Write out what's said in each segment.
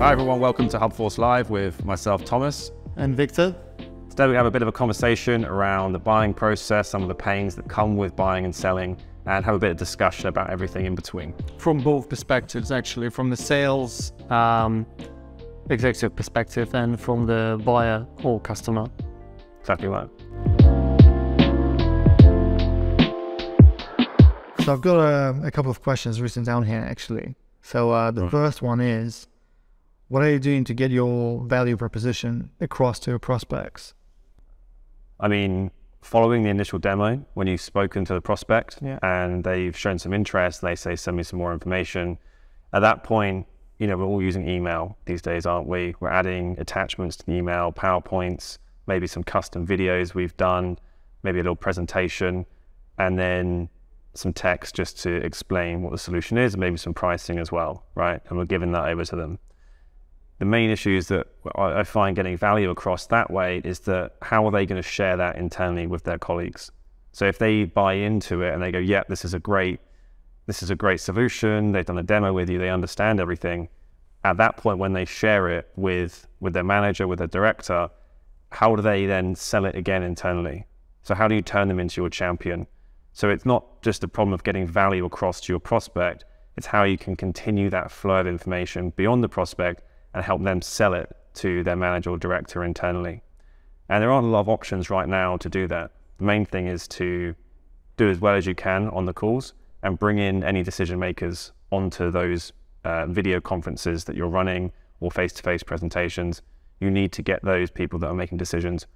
Hi everyone, welcome to Hubforce Live with myself, Thomas. And Victor. Today we have a bit of a conversation around the buying process, some of the pains that come with buying and selling, and have a bit of discussion about everything in between. From both perspectives actually, from the sales executive perspective and from the buyer or customer. Exactly right. So I've got a couple of questions written down here actually. So the first one is, what are you doing to get your value proposition across to your prospects? I mean, following the initial demo, when you've spoken to the prospect and they've shown some interest, they say, send me some more information. At that point, you know, we're all using email these days, aren't we? We're adding attachments to the email, PowerPoints, maybe some custom videos we've done, maybe a little presentation, and then some text just to explain what the solution is, and maybe some pricing as well, right? And we're giving that over to them. The main issues that I find getting value across that way is that how are they going to share that internally with their colleagues? So if they buy into it and they go, yeah, this is a great solution, they've done a demo with you, they understand everything. At that point, when they share it with their manager, with their director, how do they then sell it again internally? So how do you turn them into your champion? So it's not just a problem of getting value across to your prospect, it's how you can continue that flow of information beyond the prospect and help them sell it to their manager or director internally. And there aren't a lot of options right now to do that. The main thing is to do as well as you can on the calls and bring in any decision makers onto those video conferences that you're running or face-to-face presentations. You need to get those people that are making decisions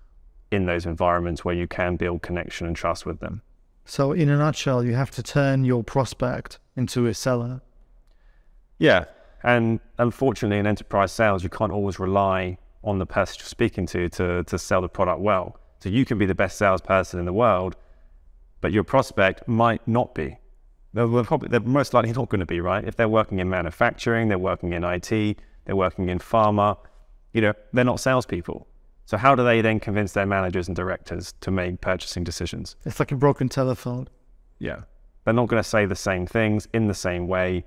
in those environments where you can build connection and trust with them. So in a nutshell, you have to turn your prospect into a seller. Yeah. And unfortunately, in enterprise sales, you can't always rely on the person you're speaking to sell the product well. So you can be the best salesperson in the world, but your prospect might not be. They're most likely not going to be, right? If they're working in manufacturing, they're working in IT, they're working in pharma, you know, they're not salespeople. So how do they then convince their managers and directors to make purchasing decisions? It's like a broken telephone. Yeah. They're not going to say the same things in the same way.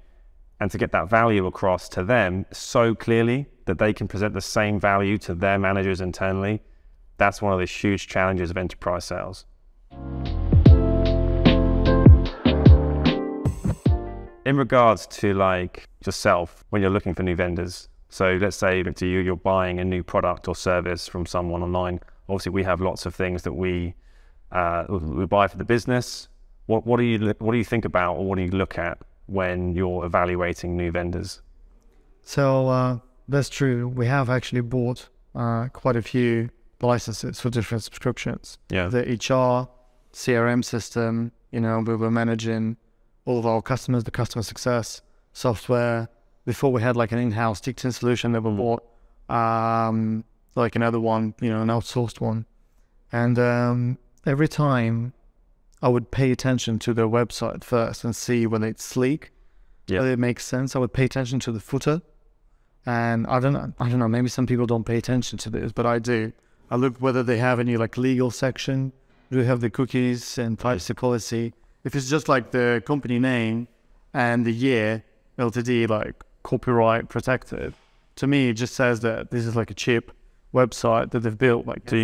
And to get that value across to them so clearly that they can present the same value to their managers internally, that's one of the huge challenges of enterprise sales. In regards to like yourself, when you're looking for new vendors, so let's say to you're buying a new product or service from someone online, obviously we have lots of things that we buy for the business. What do you think about, or what do you look at when you're evaluating new vendors? So that's true. We have actually bought quite a few licenses for different subscriptions. Yeah. The HR, CRM system, you know, we were managing all of our customers, the customer success software. Before we had like an in-house ticketing solution that we bought, like another one, you know, an outsourced one. And every time I would pay attention to their website first and see whether it's sleek, whether it makes sense. I would pay attention to the footer, and I don't know. Maybe some people don't pay attention to this, but I do. I look whether they have any like legal section. Do they have the cookies and privacy policy? If it's just like the company name and the year, LTD, like copyright protected, to me it just says that this is like a cheap website that they've built. Like, so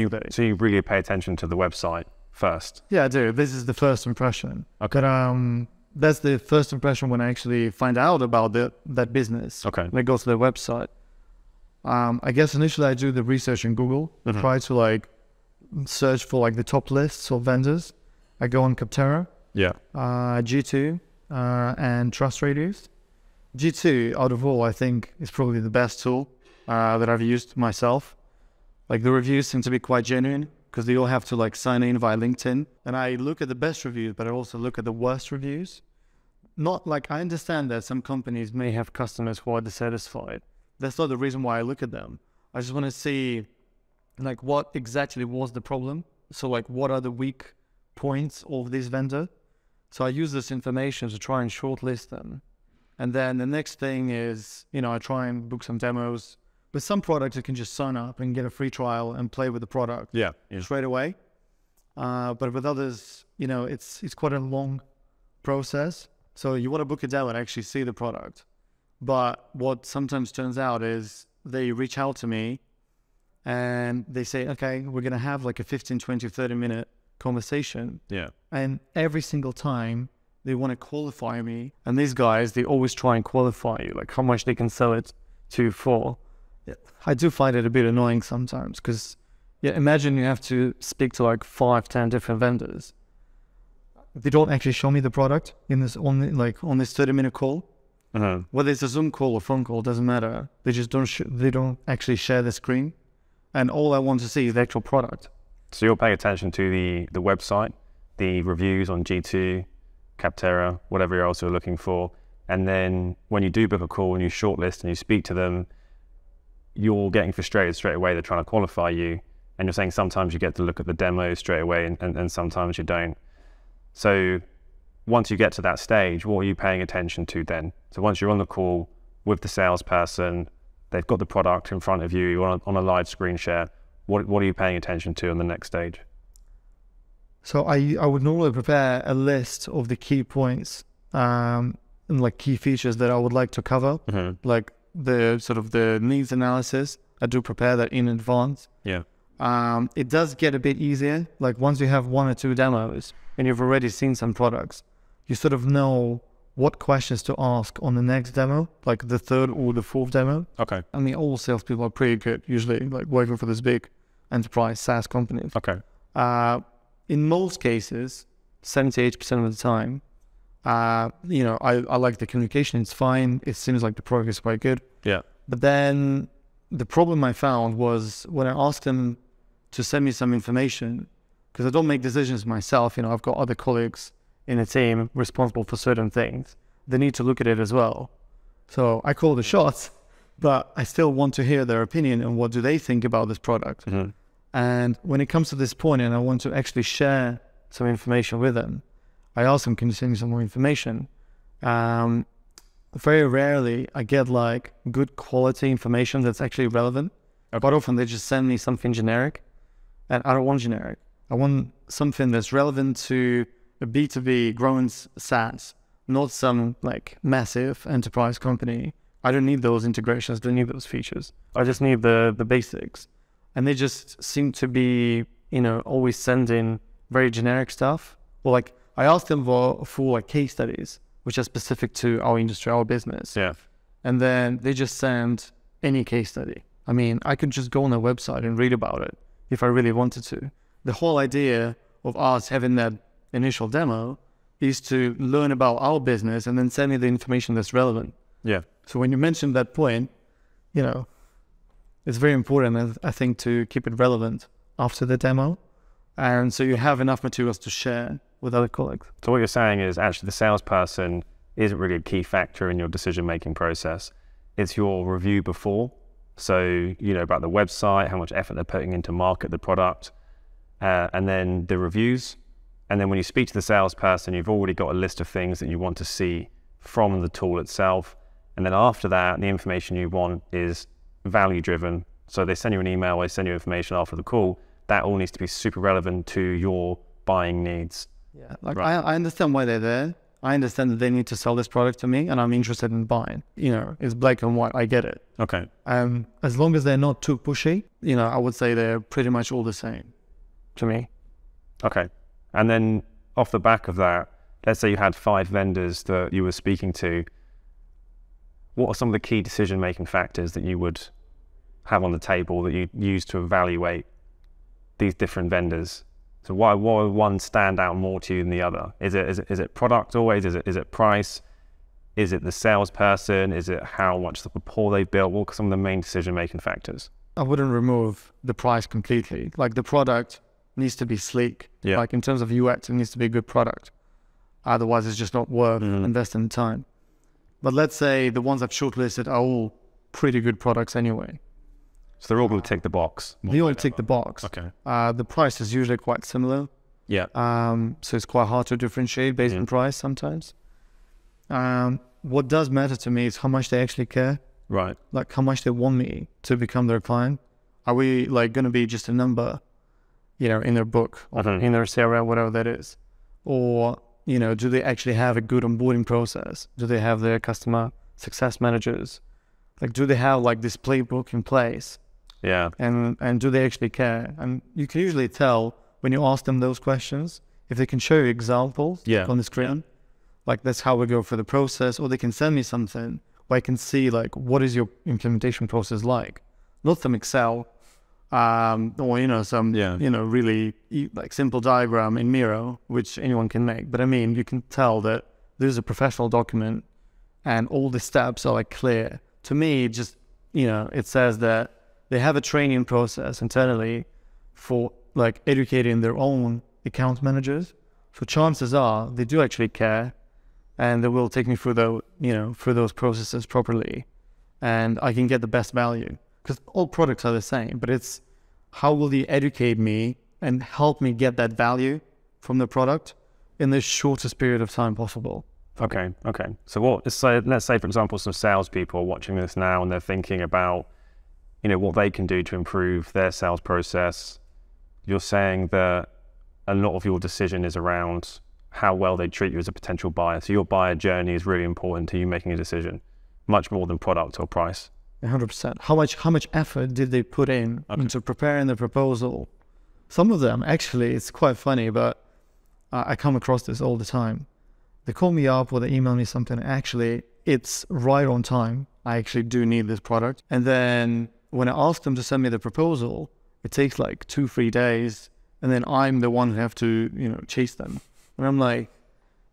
you really pay attention to the website first? Yeah, I do. This is the first impression. Okay. But, that's the first impression when I actually find out about that business. Okay. When I go to their website. I guess initially I do the research in Google. Mm-hmm. Try to like search for like the top lists of vendors. I go on Capterra. Yeah. G2 and Trust Radius. G2 out of all I think is probably the best tool that I've used myself. Like the reviews seem to be quite genuine, because they all have to like sign in via LinkedIn. And I look at the best reviews, but I also look at the worst reviews. Not like, I understand that some companies may have customers who are dissatisfied. That's not the reason why I look at them. I just want to see like what exactly was the problem. So like what are the weak points of this vendor? So I use this information to try and shortlist them. And then the next thing is, you know, I try and book some demos. With some products, you can just sign up and get a free trial and play with the product straight away. But with others, you know, it's quite a long process. So you want to book a demo and actually see the product. But what sometimes turns out is they reach out to me and they say, okay, we're going to have like a 15, 20, 30-minute conversation. Yeah. And every single time they want to qualify me. And these guys, they always try and qualify you, like how much they can sell it to for. Yeah. I do find it a bit annoying sometimes because, yeah, imagine you have to speak to like 5, 10 different vendors. They don't actually show me the product in this on this 30-minute call. Uh-huh. Whether it's a Zoom call or phone call, doesn't matter. They just don't actually share the screen, and all I want to see is the actual product. So you're paying attention to the website, the reviews on G2, Capterra, whatever else you're looking for, and then when you do book a call and you shortlist and you speak to them, you're getting frustrated straight away. They're trying to qualify you, and you're saying sometimes you get to look at the demo straight away, and sometimes you don't. So once you get to that stage, what are you paying attention to then? So once you're on the call with the salesperson, they've got the product in front of you, you're on a live screen share, what are you paying attention to on the next stage? So I would normally prepare a list of the key points, and like key features that I would like to cover, mm-hmm. like the sort of the needs analysis. I do prepare that in advance. Yeah. It does get a bit easier. Like once you have 1 or 2 demos and you've already seen some products, you sort of know what questions to ask on the next demo, like the 3rd or the 4th demo. Okay. I mean, all salespeople are pretty good, usually, like working for this big enterprise SaaS company. Okay. In most cases, 78% of the time, you know, I like the communication. It's fine. It seems like the progress is quite good. Yeah. But then the problem I found was when I asked them to send me some information, because I don't make decisions myself. You know, I've got other colleagues in a team responsible for certain things. They need to look at it as well. So I call the shots, but I still want to hear their opinion and what do they think about this product. Mm-hmm. And when it comes to this point and I want to actually share some information with them, I ask them, can you send me some more information? Very rarely I get like good quality information that's actually relevant. Okay. Quite often they just send me something generic, and I don't want generic. I want something that's relevant to a B2B growing SaaS, not some like massive enterprise company. I don't need those integrations, don't need those features. I just need the basics. And they just seem to be, you know, always sending very generic stuff. Or like I asked them for like case studies, which are specific to our industry, our business. Yeah. And then they just send any case study. I mean, I could just go on their website and read about it if I really wanted to. The whole idea of us having that initial demo is to learn about our business and then send me the information that's relevant. Yeah. So when you mentioned that point, you know, it's very important, I think, to keep it relevant after the demo. And so you have enough materials to share with other colleagues. So what you're saying is actually the salesperson isn't really a key factor in your decision-making process. It's your review before. So, you know, about the website, how much effort they're putting into market the product, and then the reviews. And then when you speak to the salesperson, you've already got a list of things that you want to see from the tool itself. And then after that, the information you want is value-driven. So they send you an email, they send you information after the call. That all needs to be super relevant to your buying needs. Yeah, like right. I understand why they're there. I understand that they need to sell this product to me, and I'm interested in buying. You know, it's black and white. I get it. Okay. As long as they're not too pushy, you know, I would say they're pretty much all the same to me. Okay. And then off the back of that, let's say you had 5 vendors that you were speaking to. What are some of the key decision-making factors that you would have on the table that you use to evaluate these different vendors? So why one stand out more to you than the other? Is it product always? Is it price? Is it the salesperson? Is it how much the rapport they've built? What are some of the main decision-making factors? I wouldn't remove the price completely. Like the product needs to be sleek. Yeah. Like in terms of UX, it needs to be a good product. Otherwise, it's just not worth investing time. But let's say the ones I've shortlisted are all pretty good products anyway. So they're all going to tick the box. They all tick the box. Okay. The price is usually quite similar. Yeah. So it's quite hard to differentiate based on price sometimes. What does matter to me is how much they actually care. Right. Like how much they want me to become their client. Are we like going to be just a number, you know, in their book or in their CRM, whatever that is? Or, you know, do they actually have a good onboarding process? Do they have their customer success managers? Like, do they have like this playbook in place? Yeah. And do they actually care? And you can usually tell when you ask them those questions, if they can show you examples on the screen, like that's how we go for the process, or they can send me something where I can see like, what is your implementation process like? Not some Excel, or, you know, some, you know, really like simple diagram in Miro, which anyone can make. But I mean, you can tell that there's a professional document and all the steps are like clear. To me, just, you know, it says that they have a training process internally for like educating their own account managers. So chances are they do actually care, and they will take me through the, you know, through those processes properly, and I can get the best value, because all products are the same, but it's how will they educate me and help me get that value from the product in the shortest period of time possible. Okay. Okay. So what, so let's say, for example, some salespeople are watching this now and they're thinking about, you know, what they can do to improve their sales process. You're saying that a lot of your decision is around how well they treat you as a potential buyer. So your buyer journey is really important to you making a decision, much more than product or price. 100%. How much effort did they put in into preparing the proposal? Some of them, actually, it's quite funny, but I come across this all the time. They call me up or they email me something. Actually, it's right on time. I actually do need this product. And then when I ask them to send me the proposal, it takes like 2-3 days. And then I'm the one who have to, you know, chase them. And I'm like,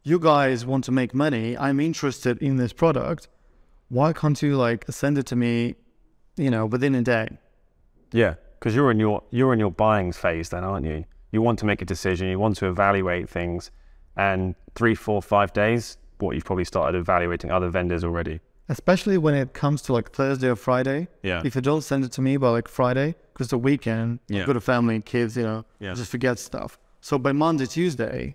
you guys want to make money. I'm interested in this product. Why can't you like send it to me, you know, within a day? Yeah, because you're in your buying phase then, aren't you? You want to make a decision. You want to evaluate things. And 3, 4, 5 days, what, you've probably started evaluating other vendors already. Especially when it comes to like Thursday or Friday. Yeah. If you don't send it to me by like Friday, because the weekend, I've got a family and kids, you know, I just forget stuff. So by Monday, Tuesday,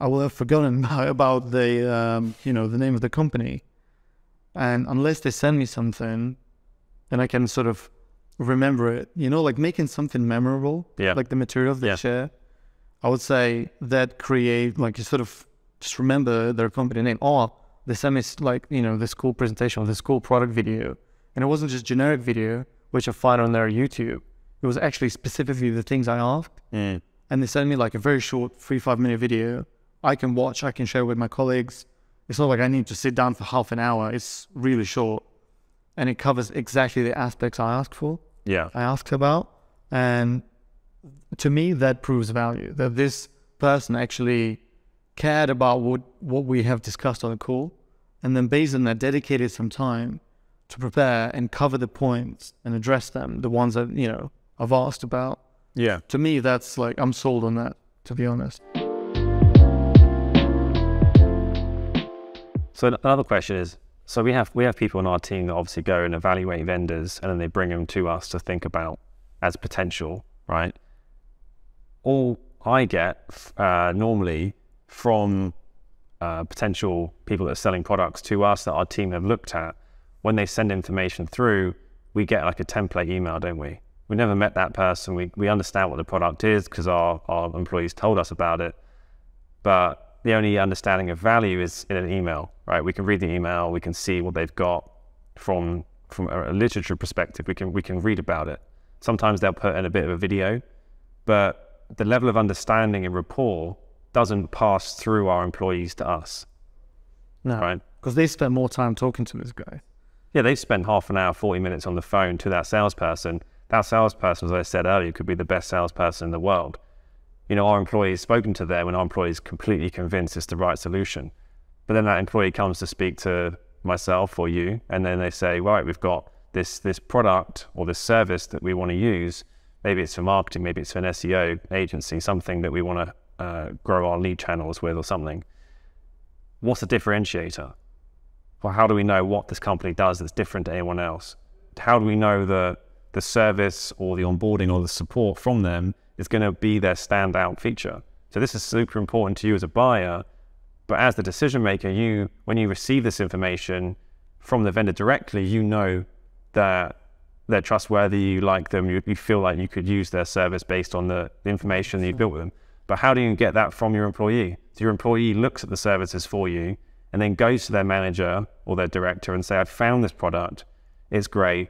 I will have forgotten about the, you know, the name of the company. And unless they send me something and I can sort of remember it, you know, like making something memorable, like the material they share, I would say that create, like you sort of just remember their company name. Or they sent me like, you know, this cool presentation or this cool product video. And it wasn't just generic video, which I find on their YouTube. It was actually specifically the things I asked. Mm. And they sent me like a very short 3-5 minute video. I can watch, I can share with my colleagues. It's not like I need to sit down for half an hour. It's really short. And it covers exactly the aspects I asked for. Yeah. I asked about. And to me, that proves value, that this person actually cared about what we have discussed on the call, and then based on that, dedicated some time to prepare and cover the points and address them, the ones that, you know, I've asked about. Yeah. To me, that's like, I'm sold on that, to be honest. So another question is, so we have people in our team that obviously go and evaluate vendors, and then they bring them to us to think about as potential, right? All I get normally from potential people that are selling products to us that our team have looked at, when they send information through, we get like a template email, don't we? We never met that person. We understand what the product is because our employees told us about it. But the only understanding of value is in an email, right? We can read the email. We can see what they've got from a literature perspective. We can read about it. Sometimes they'll put in a bit of a video, but the level of understanding and rapport doesn't pass through our employees to us. No, right? Because they spend more time talking to this guy. Yeah, they spend half an hour, 40 minutes on the phone to that salesperson. That salesperson, as I said earlier, could be the best salesperson in the world. You know, our employees spoken to them, and our employees completely convinced it's the right solution. But then that employee comes to speak to myself or you, and then they say, right, we've got this product or this service that we want to use. Maybe it's for marketing, maybe it's for an SEO agency, something that we want to grow our lead channels with or something. What's the differentiator? Well, how do we know what this company does that's different to anyone else? How do we know the service or the onboarding or the support from them is going to be their standout feature? So this is super important to you as a buyer, but as the decision maker, you, when you receive this information from the vendor directly, you know that they're trustworthy, you like them, you feel like you could use their service based on the information that you built with them. But how do you get that from your employee? So your employee looks at the services for you and then go to their manager or their director and say, I found this product, it's great.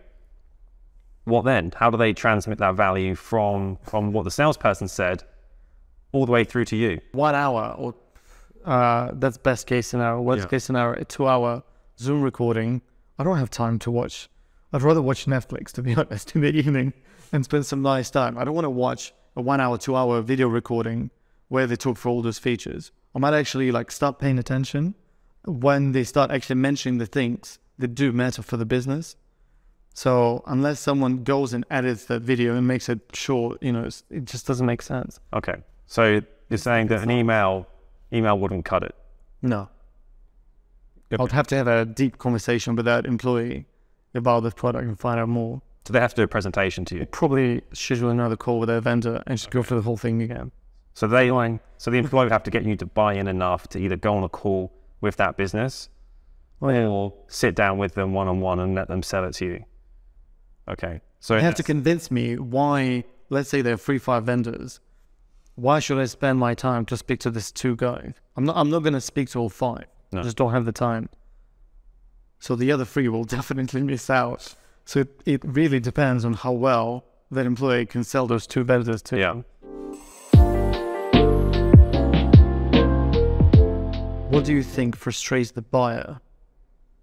What then? How do they transmit that value from what the salesperson said all the way through to you? 1 hour, or that's best case scenario. Worst case scenario, a 2-hour Zoom recording. I don't have time to watch. I'd rather watch Netflix, to be honest, in the evening and spend some nice time. I don't want to watch a 1 hour, 2 hour video recording where they talk for all those features. I might actually like start paying attention when they start actually mentioning the things that do matter for the business. So unless someone goes and edits that video and makes it short, you know, it just doesn't make sense. Okay. So you're saying that an email wouldn't cut it? No. Okay. I'd have to have a deep conversation with that employee about the product and find out more. So they have to do a presentation to you? Probably schedule another call with their vendor and just go through the whole thing again. So so the employer would have to get you to buy in enough to either go on a call with that business or sit down with them one-on-one and let them sell it to you. Okay. So they have to convince me why, let's say there are 3-5 vendors. Why should I spend my time to speak to this 2 guys? I'm not going to speak to all 5. No. I just don't have the time. So the other 3 will definitely miss out. So it really depends on how well that employee can sell those 2 vendors to. Yeah. What do you think frustrates the buyer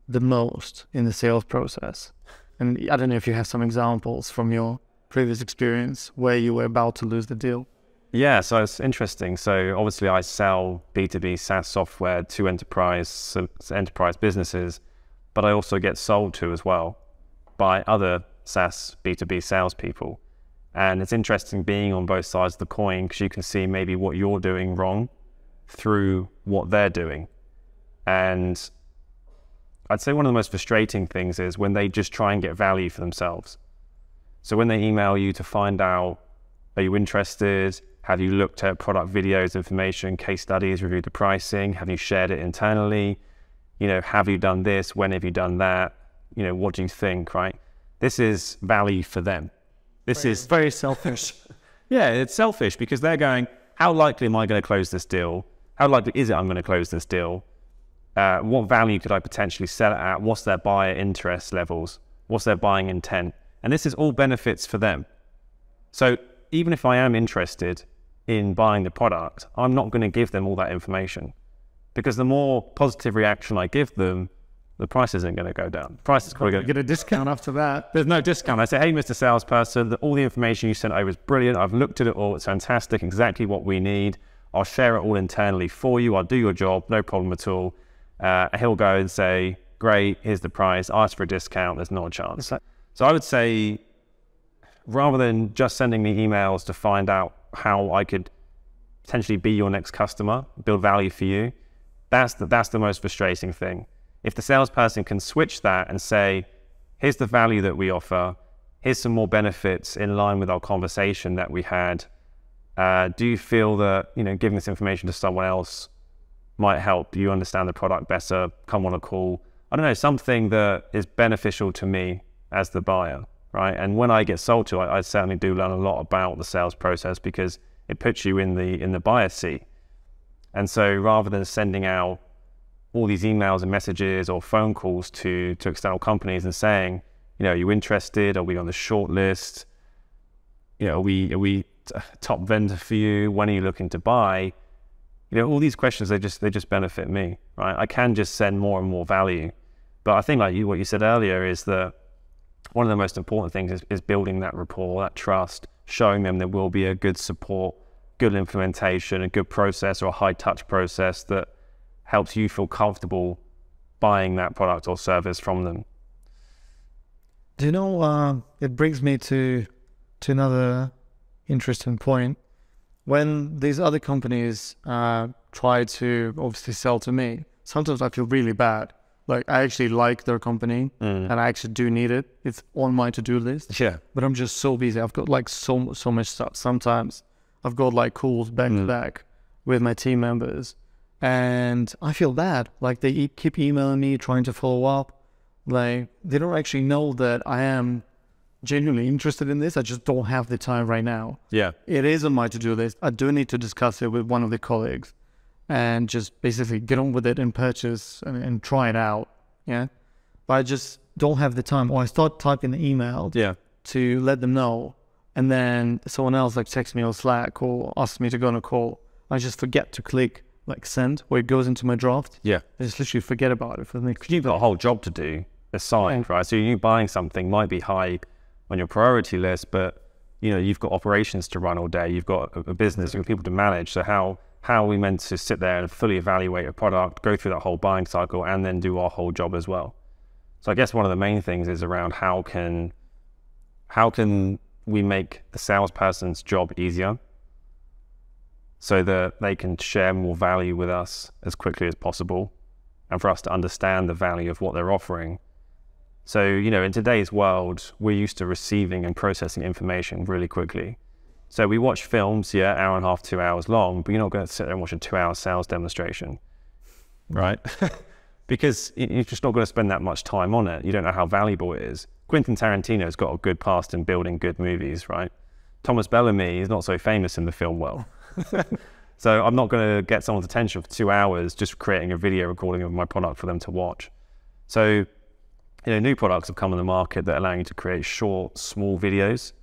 the most in the sales process? And I don't know if you have some examples from your previous experience where you were about to lose the deal. Yeah, so it's interesting. So obviously I sell B2B SaaS software to enterprise businesses, but I also get sold to as well by other SaaS B2B salespeople. And it's interesting being on both sides of the coin because you can see maybe what you're doing wrong through what they're doing. And I'd say one of the most frustrating things is when they just try and get value for themselves. So when they email you to find out, are you interested? Have you looked at product videos, information, case studies, reviewed the pricing? Have you shared it internally? You know, have you done this? When have you done that? You know, what do you think, right? This is value for them. This is very selfish. Yeah, it's selfish because they're going, how likely am I going to close this deal? How likely is it I'm going to close this deal? What value could I potentially sell it at? What's their buyer interest levels? What's their buying intent? And this is all benefits for them. So even if I am interested in buying the product, I'm not going to give them all that information because the more positive reaction I give them, the price isn't going to go down. The price is probably going to get a discount after that. There's no discount. I say, hey, Mr. Salesperson, all the information you sent over is brilliant. I've looked at it all. It's fantastic. Exactly what we need. I'll share it all internally for you. I'll do your job. No problem at all. He'll go and say, great, here's the price. Ask for a discount. There's not a chance. So I would say, rather than just sending me emails to find out how I could potentially be your next customer, build value for you, that's the most frustrating thing. If the salesperson can switch that and say, here's the value that we offer, here's some more benefits in line with our conversation that we had, do you feel that, you know, giving this information to someone else might help? Do you understand the product better? Come on a call. I don't know, something that is beneficial to me as the buyer, right? And when I get sold to, I certainly do learn a lot about the sales process because it puts you in the buyer seat. And so rather than sending out all these emails and messages or phone calls to external companies and saying, you know, are you interested? Are we on the short list? You know, are we a top vendor for you? When are you looking to buy? You know, all these questions, they just benefit me, right? I can just send more and more value. But I think like what you said earlier is that one of the most important things is building that rapport, that trust, showing them there will be a good support, good implementation, a good process or a high touch process that helps you feel comfortable buying that product or service from them. Do you know, it brings me to another interesting point. When these other companies try to obviously sell to me, sometimes I feel really bad. Like I actually like their company and I actually do need it. It's on my to-do list. Yeah. But I'm just so busy. I've got like so much stuff. Sometimes I've got like calls back to back with my team members. And I feel bad. Like they keep emailing me, trying to follow up. Like they don't actually know that I am genuinely interested in this. I just don't have the time right now. Yeah. It is on my to-do list. I do need to discuss it with one of the colleagues. and just basically get on with it and purchase and try it out. Yeah. But I just don't have the time, or I start typing the email to let them know, and then someone else like texts me on Slack or asks me to go on a call. I just forget to click like send, where it goes into my draft. Yeah. I just literally forget about it for the next. You've got a whole job to do aside, right? So you buying something might be high on your priority list, but you know, you've got operations to run all day, you've got a business, you've got people to manage. So how are we meant to sit there and fully evaluate a product, go through that whole buying cycle, and then do our whole job as well? So I guess one of the main things is around how can we make the salesperson's job easier so that they can share more value with us as quickly as possible, and for us to understand the value of what they're offering. So, you know, in today's world, we're used to receiving and processing information really quickly. So we watch films, hour and a half, 2 hours long, but you're not going to sit there and watch a 2 hour sales demonstration, right? Because you're just not going to spend that much time on it. You don't know how valuable it is. Quentin Tarantino's got a good past in building good movies, right? Thomas Bellamy is not so famous in the film world. So I'm not going to get someone's attention for 2 hours just creating a video recording of my product for them to watch. So, you know, new products have come on the market that allow you to create short, small videos.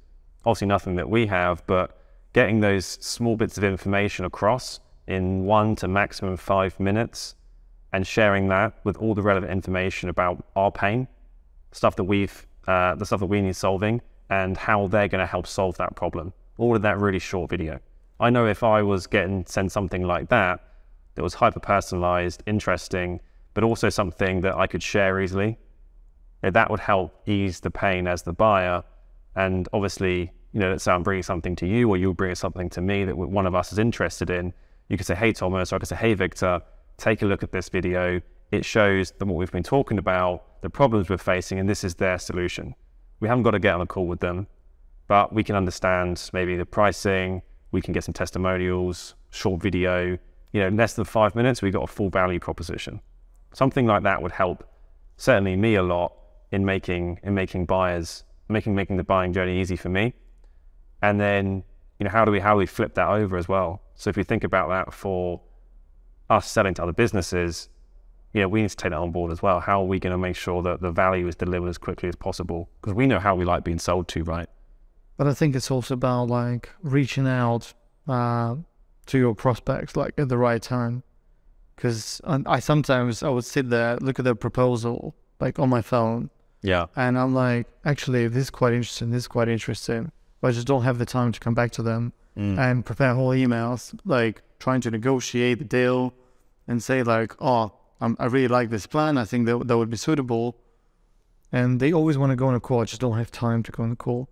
Obviously nothing that we have, but getting those small bits of information across in 1 to maximum 5 minutes and sharing that with all the relevant information about our pain, stuff that we've, the stuff that we need solving, and how they're going to help solve that problem. All of that really short video. I know if I was getting sent something like that, that was hyper-personalized, interesting, but also something that I could share easily, that would help ease the pain as the buyer. And obviously, you know, let's say I'm bringing something to you, or you'll bring something to me that one of us is interested in. You could say, hey, Thomas, or I could say, hey, Victor, take a look at this video. It shows them what we've been talking about, the problems we're facing, and this is their solution. We haven't got to get on a call with them, but we can understand maybe the pricing. We can get some testimonials, short video, you know, in less than 5 minutes, we got a full value proposition. Something like that would help certainly me a lot in making the buying journey easy for me. And then, you know, how do we flip that over as well? So if you think about that for us selling to other businesses, you know, we need to take that on board as well. How are we going to make sure that the value is delivered as quickly as possible? Because we know how we like being sold to, right? But I think it's also about like reaching out to your prospects like at the right time. Because I sometimes would sit there, look at their proposal like on my phone. Yeah. And I'm like, actually, this is quite interesting. This is quite interesting. But I just don't have the time to come back to them and prepare whole emails, like trying to negotiate the deal and say like, oh, I really like this plan. I think that would be suitable. And they always want to go on a call. I just don't have time to go on a call.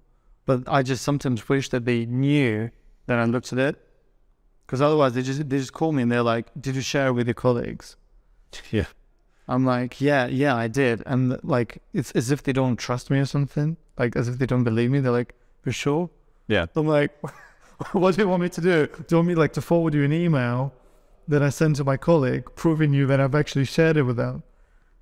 But I just sometimes wish that they knew that I looked at it, because otherwise they just call me and they're like, "Did you share with your colleagues?" Yeah, I'm like, "Yeah, I did," and like it's as if they don't trust me or something, like as if they don't believe me. They're like, "For sure?" Yeah. I'm like, "What do you want me to do? Do you want me like to forward you an email that I sent to my colleague, proving you that I've actually shared it with them?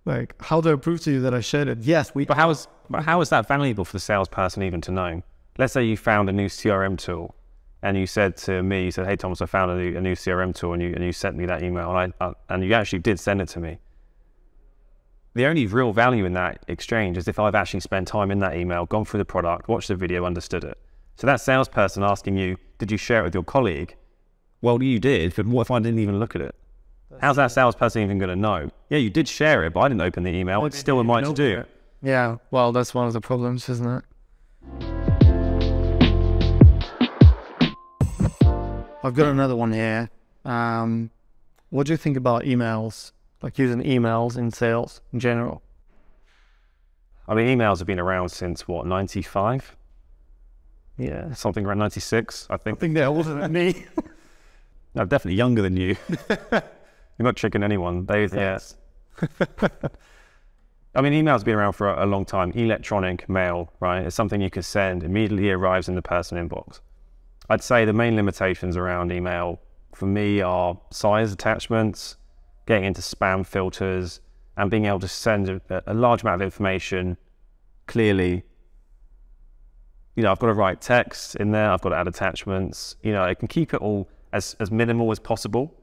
Like, how do I prove to you that I shared it?" Yes, we. But how is that valuable for the salesperson even to know? Let's say you found a new CRM tool and you said to me, you said, hey, Thomas, I found a new CRM tool, and you sent me that email, and you actually did send it to me. The only real value in that exchange is if I've actually spent time in that email, gone through the product, watched the video, understood it. So that salesperson asking you, did you share it with your colleague? Well, you did, but what if I didn't even look at it? How's that salesperson even going to know? Yeah, you did share it, but I didn't open the email. It's still in my to-do. Yeah, well, that's one of the problems, isn't it? I've got another one here. What do you think about emails, like using emails in sales in general? I mean, emails have been around since, what, 95? Yeah. Something around 96, I think. I think they're older than me. No, definitely younger than you. You're not tricking anyone. Yeah. I mean, emails have been around for a long time. Electronic mail, right? It's something you can send, immediately arrives in the person's inbox. I'd say the main limitations around email for me are size attachments, getting into spam filters, and being able to send a large amount of information clearly. You know, I've got to write text in there, I've got to add attachments. You know, I can keep it all as minimal as possible,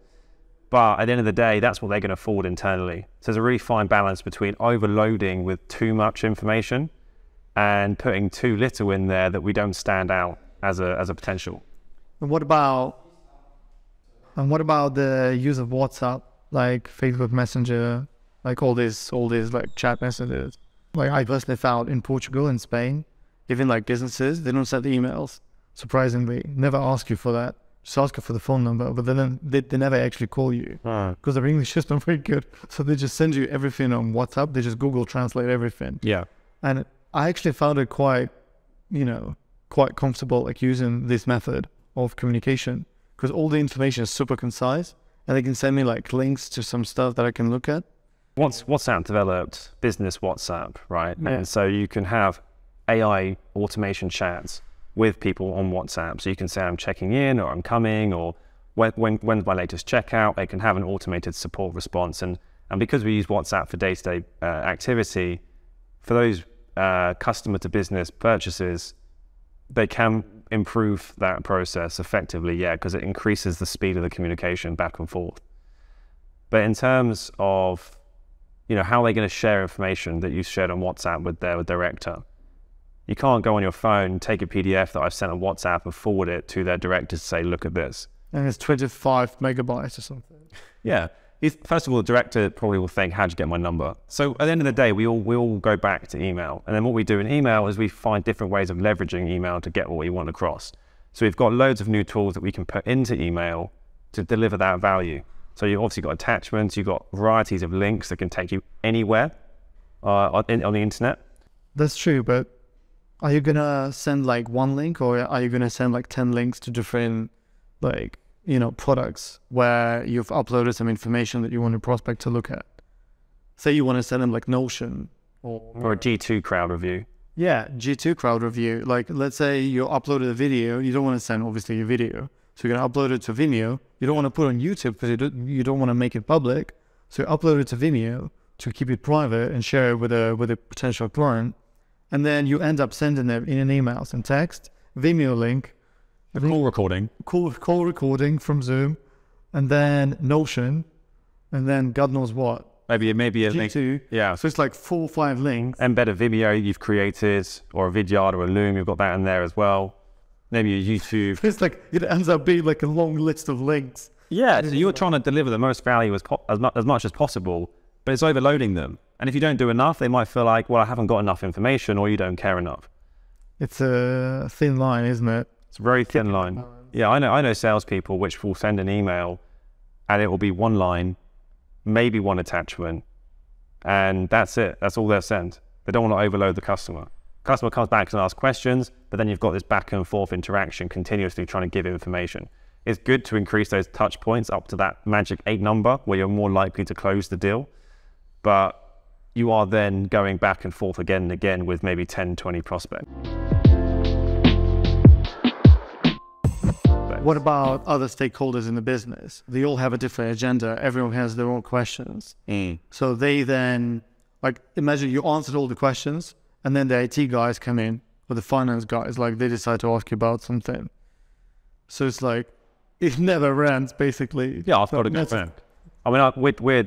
But at the end of the day, that's what they're going to forward internally. So there's a really fine balance between overloading with too much information and putting too little in there that we don't stand out as a potential. And what about the use of WhatsApp, like Facebook Messenger, like all these like chat messages? Like I personally found in Portugal and Spain, even like businesses, they don't send emails. Surprisingly, never ask you for that. Just ask you for the phone number, but then they never actually call you because their English is not very good. So they just send you everything on WhatsApp. They just Google Translate everything. Yeah, and I actually found it quite, you know, quite comfortable like using this method of communication because all the information is super concise and they can send me like links to some stuff that I can look at. Once WhatsApp developed business WhatsApp, right? Yeah. And so you can have AI automation chats with people on WhatsApp. So you can say, I'm checking in, or I'm coming, or when's my latest checkout? They can have an automated support response. And because we use WhatsApp for day-to-day activity, for those customer to business purchases, they can improve that process effectively, yeah, because it increases the speed of the communication back and forth. But in terms of, you know, how are they going to share information that you've shared on WhatsApp with their director? You can't go on your phone, take a PDF that I've sent on WhatsApp and forward it to their director to say, look at this. And it's 25 megabytes or something. Yeah. First of all, the director probably will think, how'd you get my number? So at the end of the day, we all go back to email. And then what we do in email is we find different ways of leveraging email to get what we want across. So we've got loads of new tools that we can put into email to deliver that value. So you've obviously got attachments, you've got varieties of links that can take you anywhere on the internet. That's true, but are you going to send like one link, or are you going to send like 10 links to different, like, you know, products where you've uploaded some information that you want a prospect to look at? Say you want to send them like Notion or a G2 crowd review. Yeah, G2 crowd review. Like, let's say you uploaded a video. You don't want to send, obviously, a video. So you're going to upload it to Vimeo. You don't want to put it on YouTube because you don't want to make it public. So you upload it to Vimeo to keep it private and share it with a potential client. And then you end up sending them in an email, some text, Vimeo link, a call recording from Zoom, and then Notion, and then God knows what. Maybe a G2. Yeah. So it's like 4 or 5 links. Embed a Vimeo you've created, or a Vidyard or a Loom. You've got that in there as well. Maybe a YouTube. It's like it ends up being like a long list of links. Yeah. So you're trying to deliver the most value as much as possible, but it's overloading them. And if you don't do enough, they might feel like, well, I haven't got enough information, or you don't care enough. It's a thin line, isn't it? It's a very thin line. Yeah, I know salespeople which will send an email and it will be one line, maybe one attachment, and that's it. That's all they'll send. They don't want to overload the customer. Customer comes back and asks questions, but then you've got this back and forth interaction continuously trying to give information. It's good to increase those touch points up to that magic 8 number where you're more likely to close the deal. But you are then going back and forth again and again with maybe 10, 20 prospects. What about other stakeholders in the business? They all have a different agenda. Everyone has their own questions. So they then, like, imagine you answered all the questions and then the IT guys come in, or the finance guys, like they decide to ask you about something. So it's like, it never ends basically. Yeah, I've got a good friend. I mean,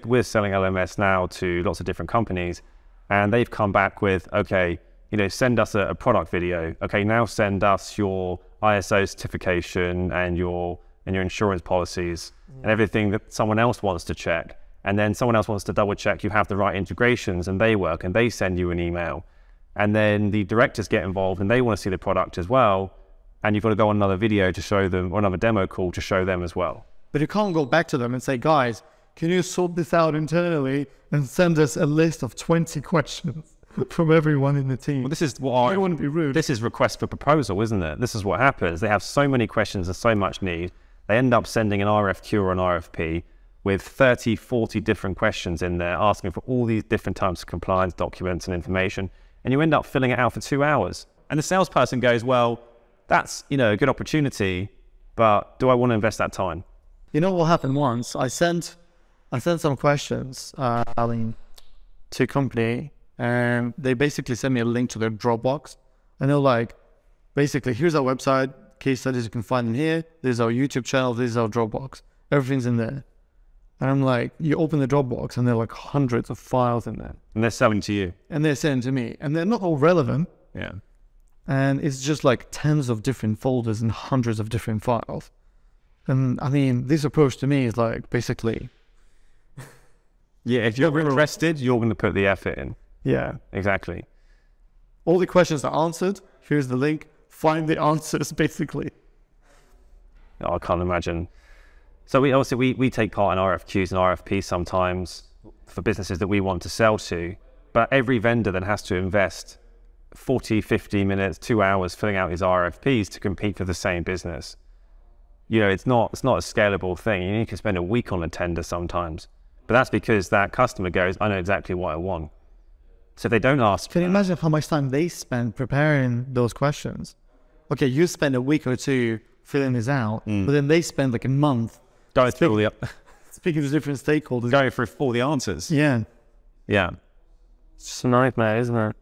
we're selling LMS now to lots of different companies, and they've come back with, okay, you know, send us a product video. Okay, now send us your ISO certification and your insurance policies and everything that someone else wants to check. And then someone else wants to double check you have the right integrations and they work, and they send you an email. And then the directors get involved and they want to see the product as well. And you've got to go on another video to show them, or another demo call to show them as well. But you can't go back to them and say, guys, can you sort this out internally and send us a list of 20 questions from everyone in the team? Well, this is what I wouldn't be rude. This is request for proposal, isn't it? This is what happens. They have so many questions and so much need. They end up sending an RFQ or an RFP with 30, 40 different questions in there, asking for all these different types of compliance documents and information. And you end up filling it out for 2 hours. And the salesperson goes, well, that's, you know, a good opportunity, but do I want to invest that time? You know what happened once? I sent some questions to a company, and they basically sent me a link to their Dropbox. And they're like, basically, here's our website, case studies you can find in here. There's our YouTube channel, there's our Dropbox. Everything's in there. And I'm like, you open the Dropbox and there are like hundreds of files in there. And they're selling to you. And they're selling to me. And they're not all relevant. Yeah. And it's just like tens of different folders and hundreds of different files. And I mean, this approach to me is like basically... Yeah, if you're interested, you're going to put the effort in. Yeah. Exactly. All the questions are answered. Here's the link. Find the answers, basically. Oh, I can't imagine. So we take part in RFQs and RFPs sometimes for businesses that we want to sell to, but every vendor then has to invest 40, 50 minutes, 2 hours filling out his RFPs to compete for the same business. You know, it's not a scalable thing. You need to spend a week on a tender sometimes, but that's because that customer goes, I know exactly what I want. So they don't ask. Can you imagine how much time they spend preparing those questions? Okay, you spend a week or two filling this out, but then they spend like a month going through all the speaking to different stakeholders, going through all the answers. Yeah, yeah. It's just a nightmare, isn't it?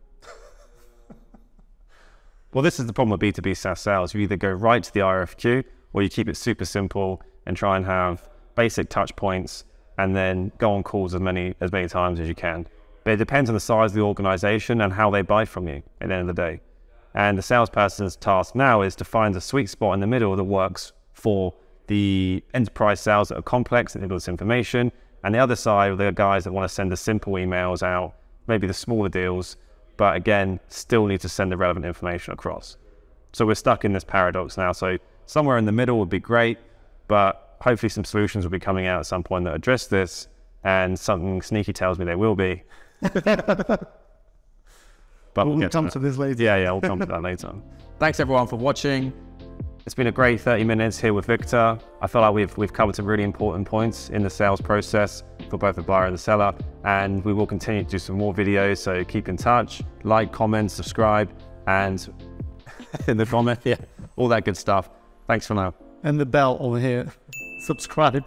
Well, this is the problem with B2B SaaS sales. You either go right to the RFQ, or you keep it super simple and try and have basic touch points, and then go on calls as many times as you can. But it depends on the size of the organization and how they buy from you at the end of the day. And the salesperson's task now is to find the sweet spot in the middle that works for the enterprise sales that are complex and enable this information, and the other side are the guys that want to send the simple emails out, maybe the smaller deals, but again, still need to send the relevant information across. So we're stuck in this paradox now. So somewhere in the middle would be great, but hopefully some solutions will be coming out at some point that address this, and something sneaky tells me they will be. But we'll come to this later. Yeah, we'll come to that later. Thanks everyone for watching. It's been a great 30 minutes here with Victor. I feel like we've covered some really important points in the sales process for both the buyer and the seller, and we will continue to do some more videos, so keep in touch, like, comment, subscribe, and in the comment, yeah, all that good stuff. Thanks for now. And the bell over here. Subscribe.